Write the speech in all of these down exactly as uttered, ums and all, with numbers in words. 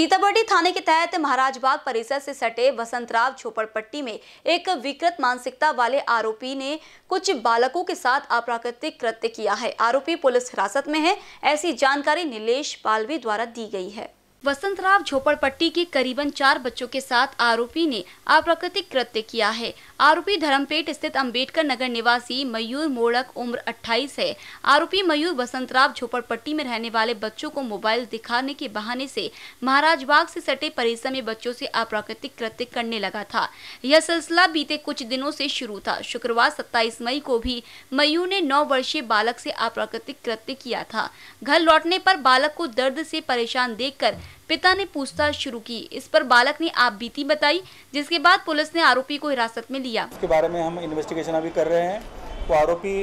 सीताबड़ी थाने के तहत महाराजबाग परिसर से सटे वसंतराव छोपड़पट्टी में एक विकृत मानसिकता वाले आरोपी ने कुछ बालकों के साथ अप्राकृतिक कृत्य किया है। आरोपी पुलिस हिरासत में है, ऐसी जानकारी निलेश पालवी द्वारा दी गई है। वसंतराव झोपड़पट्टी के करीबन चार बच्चों के साथ आरोपी ने अप्राकृतिक कृत्य किया है। आरोपी धर्मपेट स्थित अंबेडकर नगर निवासी मयूर मोड़क उम्र अट्ठाईस है। आरोपी मयूर वसंतराव झोपड़पट्टी में रहने वाले बच्चों को मोबाइल दिखाने के बहाने से महाराजबाग से सटे परिसर में बच्चों से अप्राकृतिक कृत्य करने लगा था। यह सिलसिला बीते कुछ दिनों से शुरू था। शुक्रवार सत्ताईस मई को भी मयूर ने नौ वर्षीय बालक से अप्राकृतिक कृत्य किया था। घर लौटने पर बालक को दर्द से परेशान देखकर पिता ने पूछताछ शुरू की। इस पर बालक ने आपबीती बताई, जिसके बाद पुलिस ने आरोपी को हिरासत में लिया। इसके बारे में हम इन्वेस्टिगेशन अभी कर रहे हैं। तो आरोपी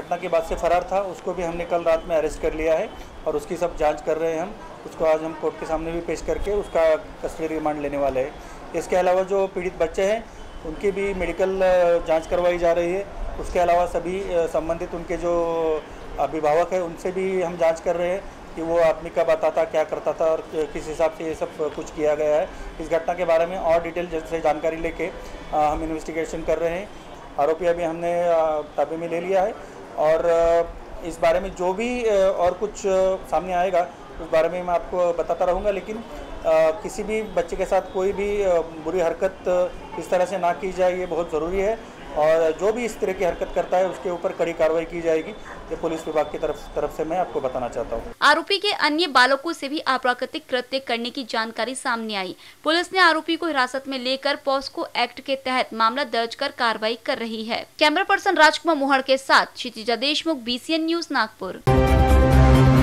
घटना के बाद से फरार था, उसको भी हमने कल रात में अरेस्ट कर लिया है और उसकी सब जांच कर रहे हैं हम। उसको आज हम कोर्ट के सामने भी पेश करके उसका कस्टडी रिमांड लेने वाले हैं। इसके अलावा जो पीड़ित बच्चे हैं उनकी भी मेडिकल जाँच करवाई जा रही है। उसके अलावा सभी संबंधित उनके जो अभिभावक है उनसे भी हम जाँच कर रहे हैं कि वो आदमी कब आता था, क्या करता था और किस हिसाब से ये सब कुछ किया गया है। इस घटना के बारे में और डिटेल से जानकारी लेके हम इन्वेस्टिगेशन कर रहे हैं। आरोपी अभी हमने ताबे में ले लिया है और इस बारे में जो भी और कुछ सामने आएगा उस बारे में मैं आपको बताता रहूँगा। लेकिन किसी भी बच्चे के साथ कोई भी बुरी हरकत इस तरह से ना की जाए, ये बहुत ज़रूरी है। और जो भी इस तरह की हरकत करता है उसके ऊपर कड़ी कार्रवाई की जाएगी, ये पुलिस विभाग की तरफ तरफ से मैं आपको बताना चाहता हूँ। आरोपी के अन्य बालकों से भी अप्राकृतिक कृत्य करने की जानकारी सामने आई। पुलिस ने आरोपी को हिरासत में लेकर पॉक्सो एक्ट के तहत मामला दर्ज कर कार्रवाई कर रही है। कैमरा पर्सन राजकुमार मोहड़ के साथ Kshitija Deshmukh, B C N news, Nagpur.